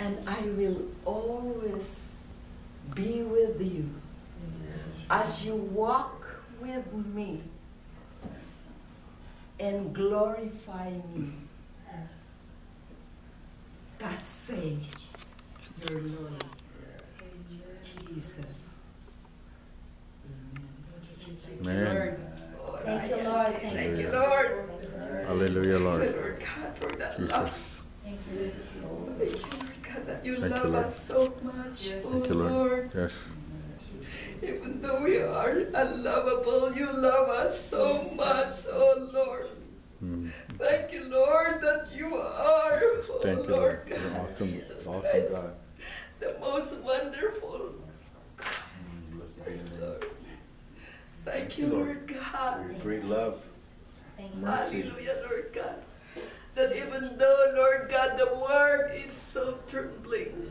and I will always be with you. As you walk with me and glorify me. Yes. That's saying your Lord, Jesus. Amen. Thank you, Lord. Thank you, Lord. Hallelujah, Lord. Thank you, Lord God, for that love. Thank you, Lord. Thank you, Lord God, that you love us so much. Yes. Oh, thank you, Lord. Yes. Even though we are unlovable, you love us so much, oh Lord. Mm. Thank you, Lord, that you are, oh thank Lord you, God, awesome, Jesus awesome Christ, God. The most wonderful God. Yes, Lord. Thank you, Lord God. Your great love. Hallelujah, Lord God. That even though, Lord God, the world is so trembling,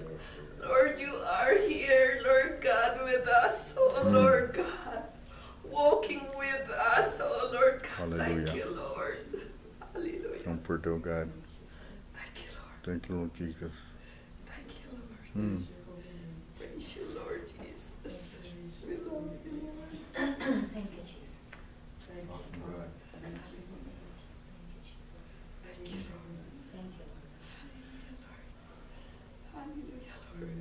Lord, you are here, Lord God, with us, oh Lord God, walking with us, oh Lord God. Hallelujah. Thank you, Lord. Hallelujah. Comfort, oh God. Thank you, Lord. Thank you, Lord Jesus. Thank you, Lord. Mm. Praise you, Lord Jesus. We love you, Lord. Thank you, Jesus. Thank you, Lord. Thank you, Jesus. Thank you, Lord. Thank you, Lord. Hallelujah, Lord.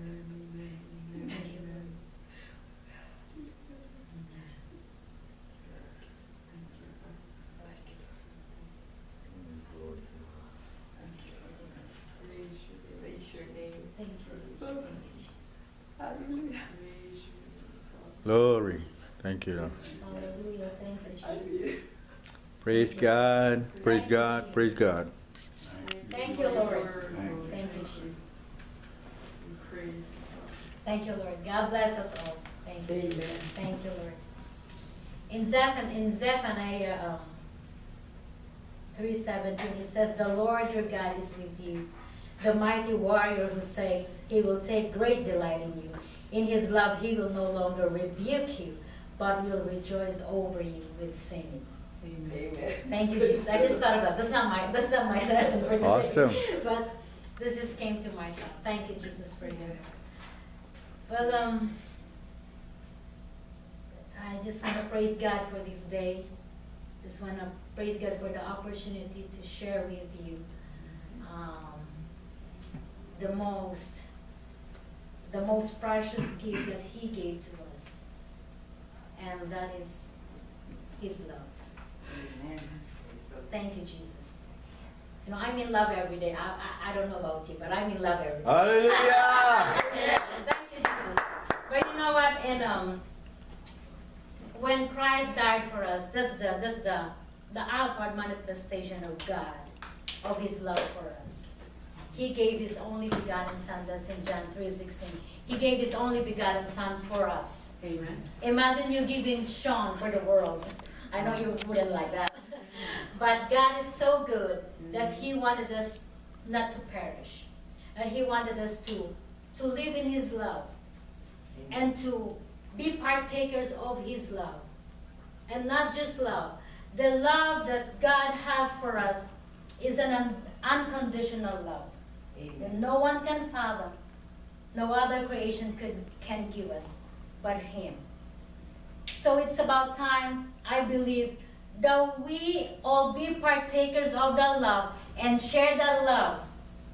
Glory. Thank you, Lord. Hallelujah. Thank you, Jesus. Praise God. Praise God. Praise God. Thank you, Lord. Thank you, Jesus. Thank you, Lord. God bless us all. Thank you. Amen. Thank you, Lord. In Zephaniah 3:17, it says, "The Lord your God is with you, the mighty warrior who saves. He will take great delight in you. In his love he will no longer rebuke you, but will rejoice over you with singing." Amen. Thank you, Jesus. I just thought about it. That's not my lesson for today. Awesome. But this just came to my thought. Thank you, Jesus, for your help. Well, I just want to praise God for this day. Just want to praise God for the opportunity to share with you the most precious gift that He gave to us, and that is His love. Amen. Thank you, Jesus. You know, I'm in love every day. I don't know about you, but I'm in love every day. Hallelujah! Thank you, Jesus. But you know what? And when Christ died for us, that's the outward manifestation of God, of His love for us. He gave His only begotten Son. That's in John 3:16. He gave His only begotten Son for us. Amen. Imagine you giving Sean for the world. I know you wouldn't like that. But God is so good that He wanted us not to perish. And He wanted us to live in His love and to be partakers of His love. And not just love. The love that God has for us is an unconditional love. Amen. That no one can fathom. No other creation can give us but Him. So it's about time, I believe, that we all be partakers of that love and share that love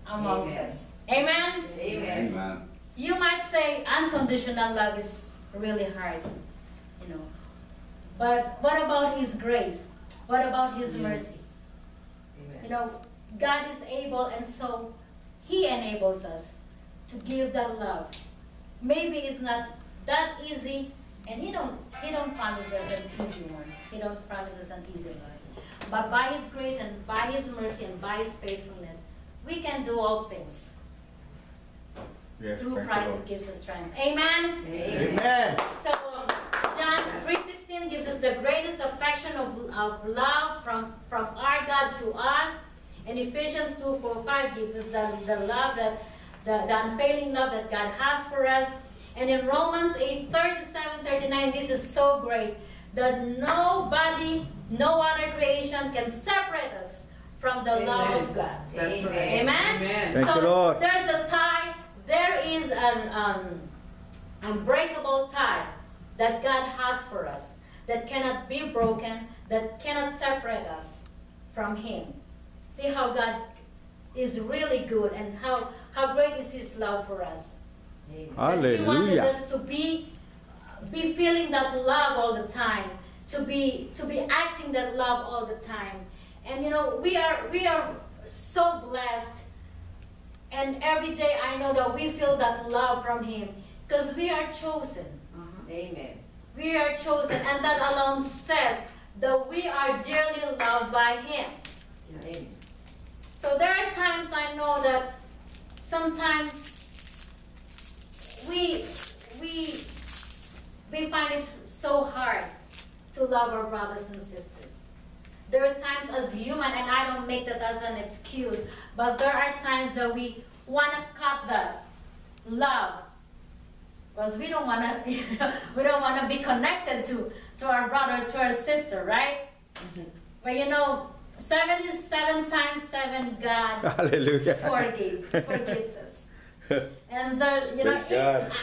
amongst us. Amen? Amen? Amen. You might say unconditional love is really hard, you know. But what about His grace? What about His mercy? Amen. You know, God is able, and so He enables us to give that love. Maybe it's not that easy. And He don't promise us an easy one. He don't promise us an easy one. But by His grace and by His mercy and by His faithfulness, we can do all things. Yes, through Christ who gives us strength. Amen? Amen. Amen. So John 3:16 gives us the greatest affection of love from our God to us. And Ephesians 2:4-5 gives us the love the unfailing love that God has for us. And in Romans 8:37-39, this is so great, that nobody, no other creation can separate us from the love of God. That's right. Amen? Amen. So there's a tie, is an unbreakable tie that God has for us, that cannot be broken, that cannot separate us from Him. See how God is really good and how great is His love for us. Hallelujah. He wanted us to be feeling that love all the time, to be acting that love all the time. And you know, we are so blessed, and every day I know that we feel that love from Him because we are chosen. Amen. We are chosen, and that alone says that we are dearly loved by Him. Yes. So there are times I know that sometimes we find it so hard to love our brothers and sisters. There are times as human, and I don't make that as an excuse, but there are times that we want to cut that love because we don't want to, you know, we don't want to be connected to our brother, to our sister, right? Mm-hmm. But you know, 77 times 7, God Hallelujah. forgives us. And you know,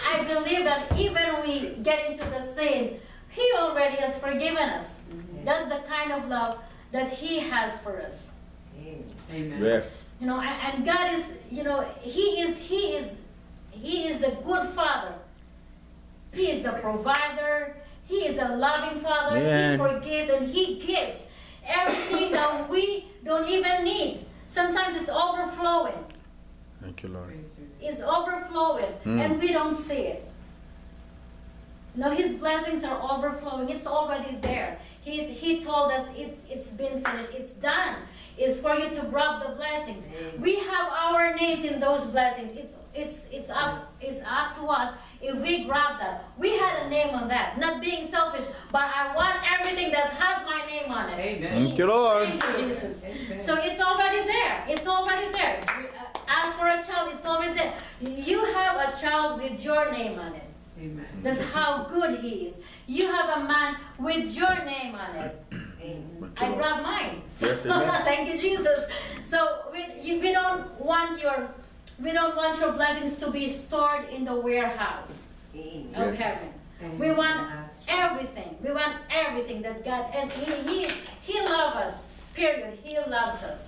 I believe that even we get into the sin, He already has forgiven us. Mm-hmm. That's the kind of love that He has for us. Amen. Yes. You know, and God is, you know, He is a good Father. He is the provider. He is a loving Father. Man. He forgives and He gives everything that we don't even need. Sometimes it's overflowing. Thank you, Lord. It's overflowing, and we don't see it. No, His blessings are overflowing. It's already there. He told us it's been finished. It's done. It's for you to grab the blessings. Amen. We have our names in those blessings. It's up to us if we grab that. We had a name on that. Not being selfish, but I want everything that has my name on it. Amen. Thank you, Lord. Thank you, Jesus. Amen. So it's already there. It's already there. As for a child, it's already there. You have a child with your name on it. Amen. That's how good He is. You have a man with your name on it. Amen. I grabbed mine. Yes, thank you, Jesus. So we don't want your blessings to be stored in the warehouse of heaven. Amen. We want everything. We want everything that God, and He loves us. Period. He loves us.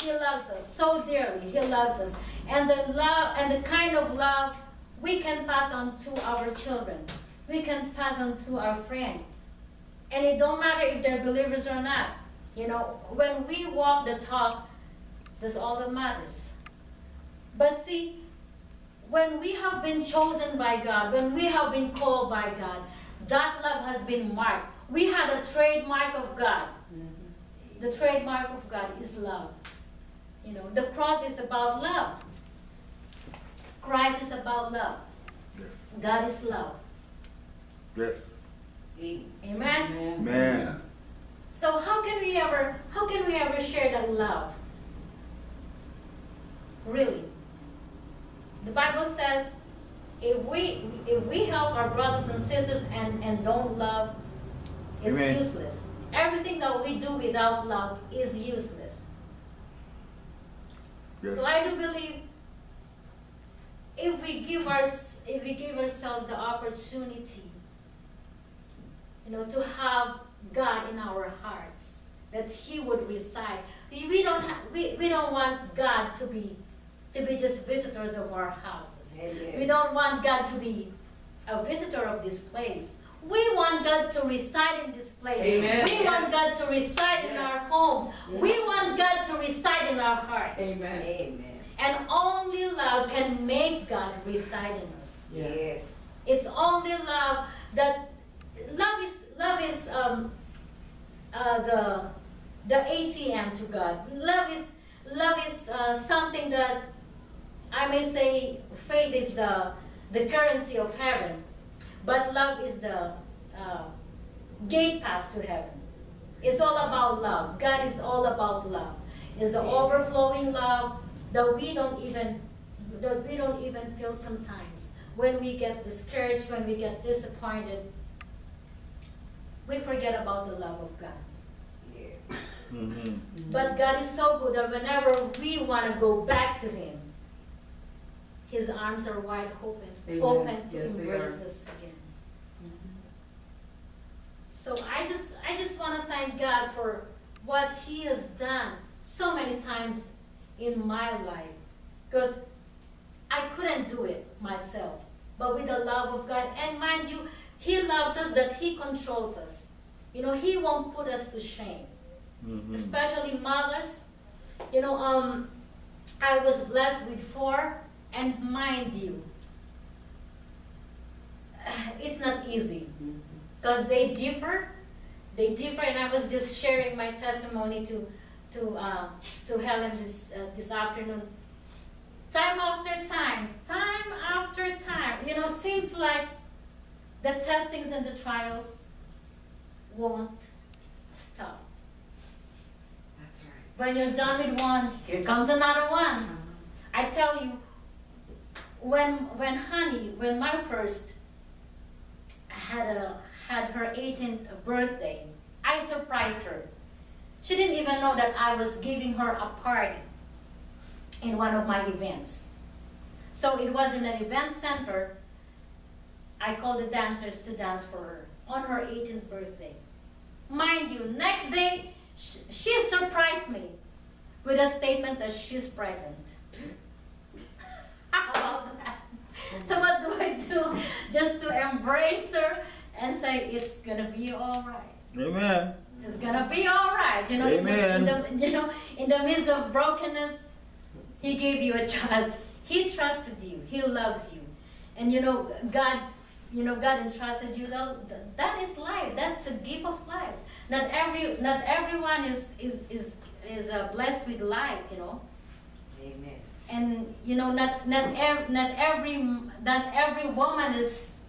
He loves us so dearly. He loves us, and the love and the kind of love we can pass on to our children. We can pass on to our friend, and it don't matter if they're believers or not. You know, when we walk the talk, that's all that matters. But see, when we have been chosen by God, when we have been called by God, that love has been marked. We had a trademark of God. Mm-hmm. The trademark of God is love. You know, the cross is about love. Christ is about love. Yes. God is love. Yes. Amen? Amen. Amen. So how can we ever share that love? Really. The Bible says if we help our brothers and sisters and don't love, it's Amen. Useless. Everything that we do without love is useless. Yes. So I do believe if we give ourselves the opportunity, you know, to have God in our hearts, that He would reside. We don't want God to be just visitors of our houses. Amen. We don't want God to be a visitor of this place. We want God to reside in this place. Amen. We yes. want God to reside yes. in our homes. Yes. We want God to reside in our hearts. Amen. Amen. And only love can make God reside in us. Yes. It's only love that love is the ATM to God. Love is something that I may say faith is the currency of heaven, but love is the gate pass to heaven. It's all about love. God is all about love. It's the overflowing love that we don't even feel sometimes. When we get discouraged, when we get disappointed, we forget about the love of God. Yeah. Mm-hmm. But God is so good that whenever we want to go back to Him, His arms are wide open, to embrace us again. Mm-hmm. So I just want to thank God for what He has done so many times in my life, because I couldn't do it myself. But with the love of God, and mind you, He loves us that He controls us. You know, He won't put us to shame, mm-hmm. especially mothers. You know, I was blessed with 4, and mind you, it's not easy because mm-hmm. they differ, and I was just sharing my testimony to Helen this afternoon. Time after time, you know, seems like the testings and the trials won't stop. That's right. When you're done with one, here comes another one. Uh-huh. I tell you, when my first had her 18th birthday, I surprised her. She didn't even know that I was giving her a party in one of my events. So it was in an event center. I called the dancers to dance for her on her 18th birthday. Mind you, next day, she surprised me with a statement that she's pregnant. How about that? So what do I do? Just to embrace her and say, it's gonna be all right. Amen. It's gonna be all right. You know, amen. In the midst of brokenness, He gave you a child. He trusted you. He loves you. And you know, God entrusted you. That is life. That's a gift of life. Not everyone is blessed with life. You know. Amen. And you know, not every woman is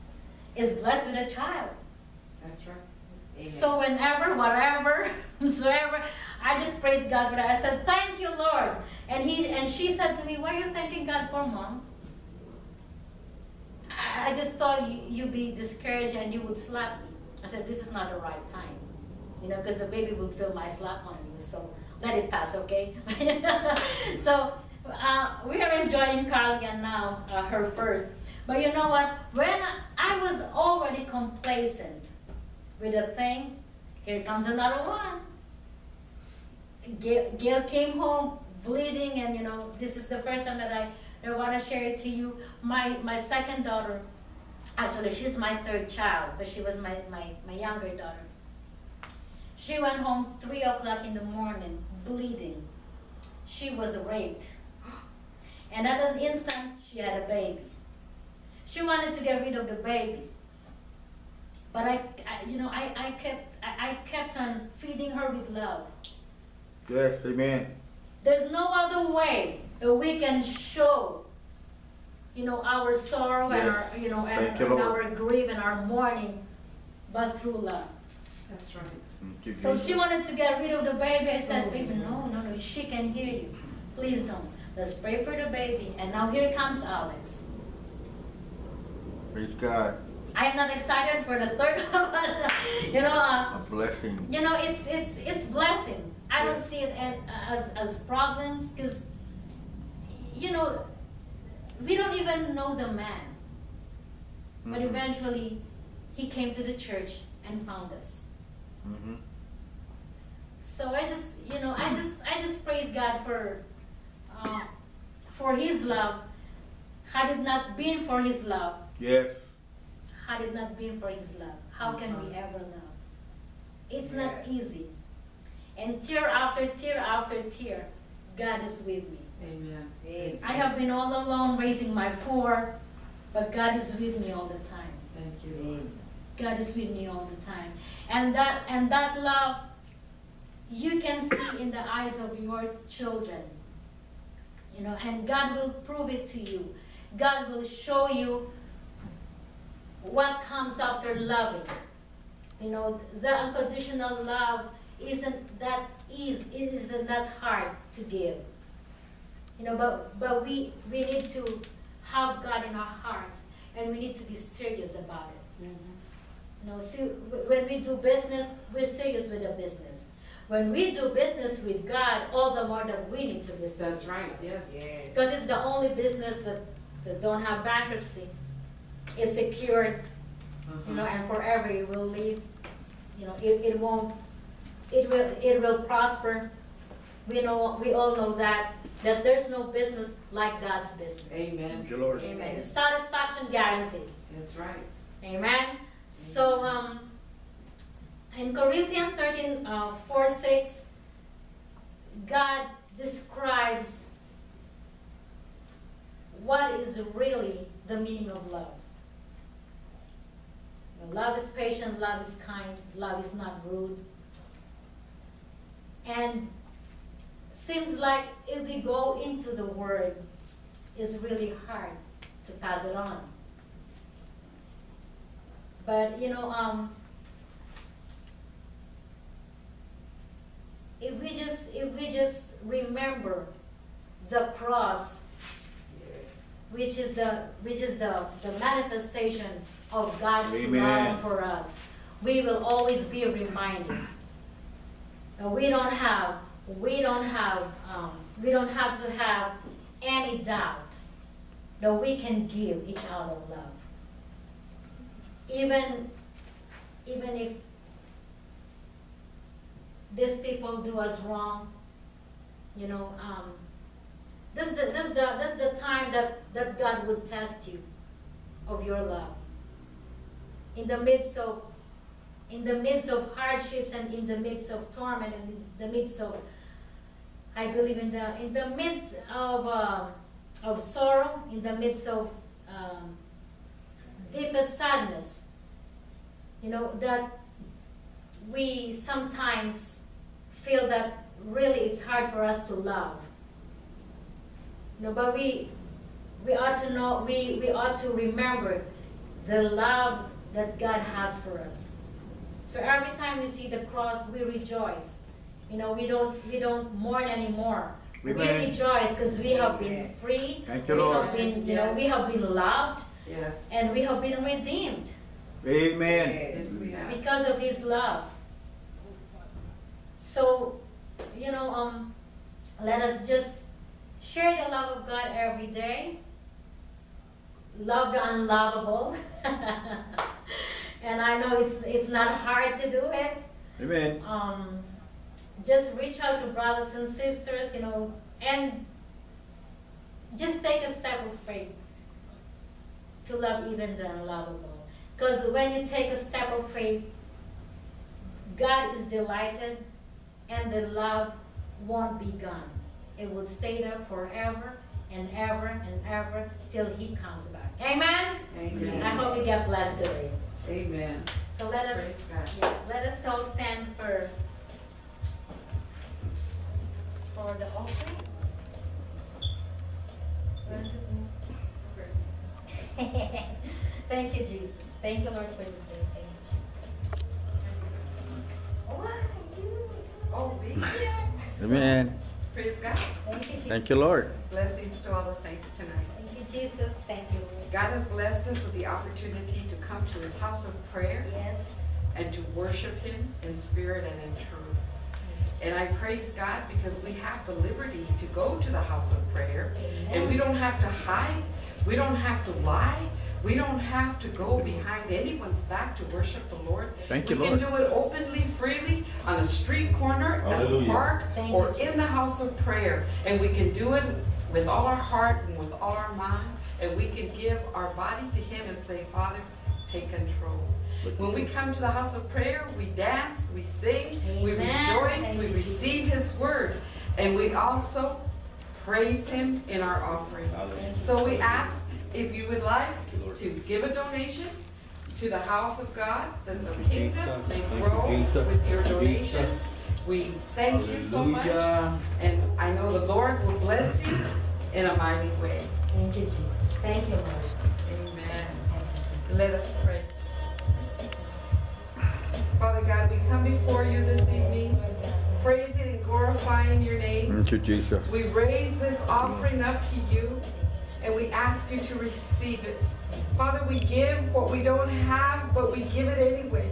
blessed with a child. That's right. Amen. So whenever, whatever, whosoever, I just praise God for that. I said, thank you, Lord. And she said to me, why are you thanking God for, Mom? I just thought you'd be discouraged and you would slap me. I said, this is not the right time. You know, because the baby will feel my slap on you. So let it pass, okay? So we are enjoying Carly and now her first. But you know what? When I was already complacent with a thing, here comes another one. Gail came home bleeding, and you know, this is the first time that I want to share it to you. My second daughter, actually she's my third child, but she was my younger daughter. She went home 3 o'clock in the morning, bleeding. She was raped. And at an instant, she had a baby. She wanted to get rid of the baby. But I kept on feeding her with love. Yes, amen. There's no other way that we can show, you know, our sorrow, yes, and our, you know, and our grief and our mourning, but through love. That's right. So she wanted to get rid of the baby. I said, baby, no, she can hear you. Please don't. Let's pray for the baby. And now here comes Alex. Praise God. I am not excited for the third one. You know, a blessing. You know, it's blessing. I don't see it as problems, because you know, we don't even know the man. Mm-hmm. But eventually, he came to the church and found us. Mm-hmm. So I just praise God for His love. Had it not been for His love. Yes. Had it not been for His love, how can we ever love? It's not easy. And tear after tear after tear, God is with me. Amen. Yes. I have been all alone raising my 4, but God is with me all the time. Thank you, Lord. God is with me all the time. And that love, you can see in the eyes of your children. You know, and God will prove it to you. God will show you what comes after loving. You know, the unconditional love isn't that easy, it isn't that hard to give. You know, but we need to have God in our hearts, and we need to be serious about it. Mm-hmm. You know, see, when we do business, we're serious with the business. When we do business with God, all the more that we need to be serious. That's right, yes. Because it's the only business that that don't have bankruptcy is secured, you know, and forever it will live, you know, it will prosper. We all know that there's no business like God's business. Amen. Lord. Amen. Satisfaction guaranteed. That's right. Amen. Amen. So in Corinthians 13:4-6, God describes what is really the meaning of love. Love is patient, love is kind, love is not rude. And seems like if we go into the word, it's really hard to pass it on. But you know, if we just remember the cross, which is the manifestation of God's love for us, we will always be reminded that we don't have to have any doubt that we can give each other love. Even if these people do us wrong, you know, this is the time that God would test you of your love. In the midst of hardships and in the midst of torment and in the midst of, I believe, in the midst of sorrow, in the midst of deepest sadness, you know, that we sometimes feel that really it's hard for us to love. You know, but we ought to remember the love that God has for us. So every time we see the cross, we rejoice. You know, we don't mourn anymore. We rejoice because we have been free. Thank you, Lord. We have been loved. Yes. And we have been redeemed. Amen. Yes, we have. Because of His love. So, you know, let us just share the love of God every day. Love the unlovable. And I know it's not hard to do it. Amen. Just reach out to brothers and sisters, you know, and just take a step of faith to love even the unlovable. Because when you take a step of faith, God is delighted and the love won't be gone. It will stay there forever and ever and ever till He comes back. Amen? Amen. I hope you get blessed today. Amen. So let us all stand for the offering. Thank you, Jesus. Thank you, Lord, for this day. Thank you, Jesus. Why are you? Oh, we Amen. Praise God. Thank you, Jesus. Thank you, Lord. Blessings to all the saints tonight. Thank you, Jesus. Thank you, Lord. God has blessed us with the opportunity to come to His house of prayer. Yes. And to worship Him in spirit and in truth. And I praise God because we have the liberty to go to the house of prayer. Amen. And we don't have to hide. We don't have to lie. We don't have to go behind anyone's back to worship the Lord. Thank you, Lord. We can do it openly, freely, on a street corner, at a park, or in the house of prayer. And we can do it with all our heart and with all our mind. And we can give our body to Him and say, Father, take control. When we come to the house of prayer, we dance, we sing, Amen. We rejoice, we receive His word. And we also praise Him in our offering. So we ask, if you would like to give a donation to the house of God, that the kingdom may grow with your donations. We thank you so much, and I know the Lord will bless you in a mighty way. Thank you, Jesus. Thank you, Lord. Amen. Let us pray. Father God, we come before you this evening, praising and glorifying your name. Thank you, Jesus. We raise this offering up to you, and we ask you to receive it. Father, we give what we don't have, but we give it anyway.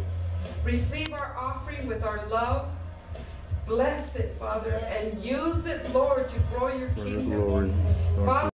Receive our offering with our love. Bless it, Father, and use it, Lord, to grow your kingdom. Father,